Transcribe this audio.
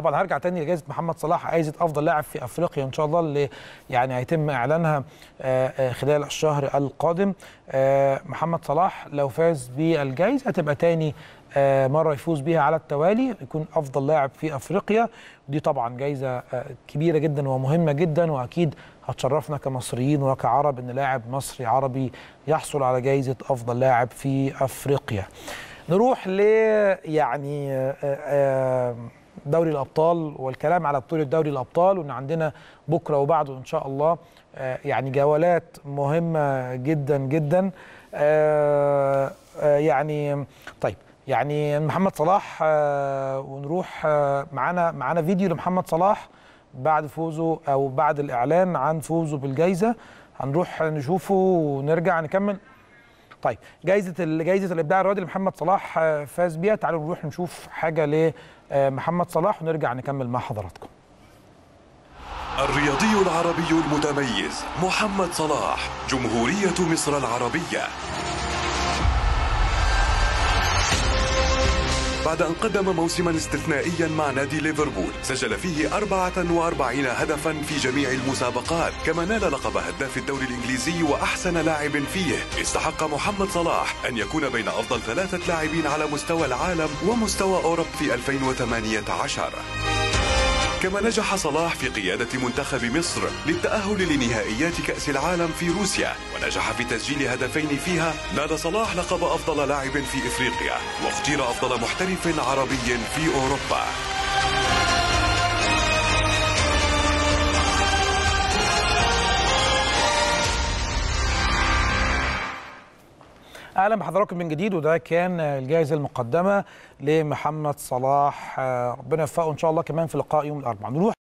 طبعا هرجع تاني لجائزه محمد صلاح، جائزه افضل لاعب في افريقيا ان شاء الله اللي يعني هيتم اعلانها خلال الشهر القادم. محمد صلاح لو فاز بالجائزه هتبقى تاني مره يفوز بيها على التوالي، يكون افضل لاعب في افريقيا. دي طبعا جائزه كبيره جدا ومهمه جدا، واكيد هتشرفنا كمصريين وكعرب ان لاعب مصري عربي يحصل على جائزه افضل لاعب في افريقيا. نروح ل يعني دوري الابطال والكلام على بطوله دوري الابطال، وان عندنا بكره وبعده ان شاء الله يعني جولات مهمه جدا جدا. يعني طيب يعني محمد صلاح، ونروح معانا فيديو لمحمد صلاح بعد فوزه او بعد الاعلان عن فوزه بالجائزه، هنروح نشوفه ونرجع نكمل. طيب جائزه الابداع الرياضي لمحمد صلاح فاز بيها، تعالوا نروح نشوف حاجه لمحمد صلاح ونرجع نكمل مع حضراتكم. الرياضي العربي المتميز محمد صلاح، جمهورية مصر العربية. بعد أن قدم موسما استثنائيا مع نادي ليفربول سجل فيه 44 هدفا في جميع المسابقات، كما نال لقب هداف الدوري الإنجليزي وأحسن لاعب فيه. استحق محمد صلاح أن يكون بين أفضل 3 لاعبين على مستوى العالم ومستوى أوروبا في 2018. كما نجح صلاح في قيادة منتخب مصر للتأهل لنهائيات كأس العالم في روسيا، ونجح في تسجيل هدفين فيها. نال صلاح لقب أفضل لاعب في إفريقيا، واختير أفضل محترف عربي في أوروبا. اهلا بحضراتكم من جديد، وده كان الجائزه المقدمه لمحمد صلاح، ربنا يوفقه ان شاء الله كمان في لقاء يوم الاربعاء. نروح